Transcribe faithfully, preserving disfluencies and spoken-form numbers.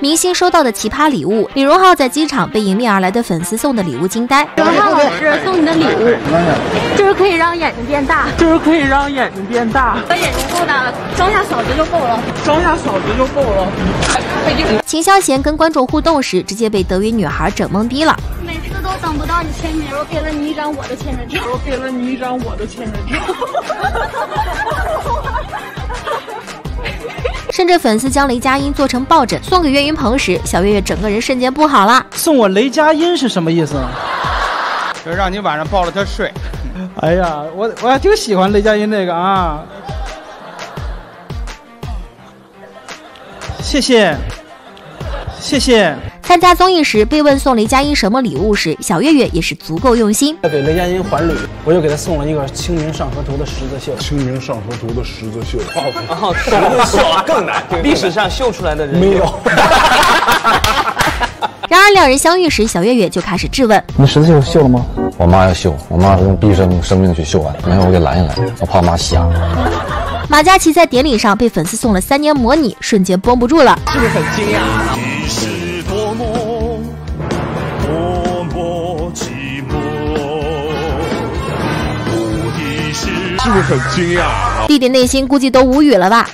明星收到的奇葩礼物，李荣浩在机场被迎面而来的粉丝送的礼物惊呆。荣浩老师送你的礼物，就是可以让眼睛变大，就是可以让眼睛变大。把眼睛够大了，装下小子就够了，装下小子就够了。秦霄贤跟观众互动时，直接被德云女孩整懵逼了。 都等不到你签名，我给了你一张我的签名照，我给了你一张我的签名照。甚至粉丝将雷佳音做成抱枕送给岳云鹏时，小岳岳整个人瞬间不好了。送我雷佳音是什么意思呢？就是让你晚上抱着他睡。哎呀，我我还挺喜欢雷佳音那个啊。谢谢，谢谢。 参加综艺时被问送雷佳音什么礼物时，小岳岳也是足够用心。给雷佳音还礼，我又给他送了一个《清明上河图》的十字绣。《清明上河图》的十字绣，哦，十字绣啊更难，历史上绣出来的人没有。然而两人相遇时，小岳岳就开始质问：“你十字绣绣了吗？”我妈要绣，我妈用毕生生命去绣完，没有我给拦下来，我怕我妈瞎。 马嘉祺在典礼上被粉丝送了三年模拟，瞬间绷不住了，是不是很惊讶？你是多么多么寂寞，无敌是，是不是很惊讶？弟弟内心估计都无语了吧。